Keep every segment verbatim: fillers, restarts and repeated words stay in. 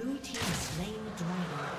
Blue team slain the dragon.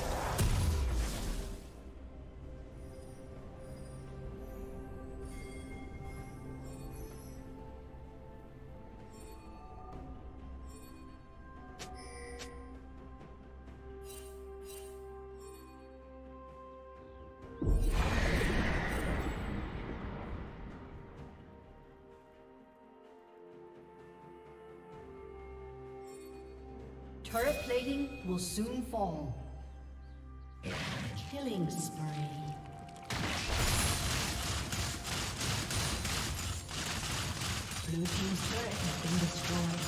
Turret plating will soon fall. Killing spree. Blue team's turret has been destroyed.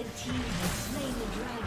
The team has slain the dragon.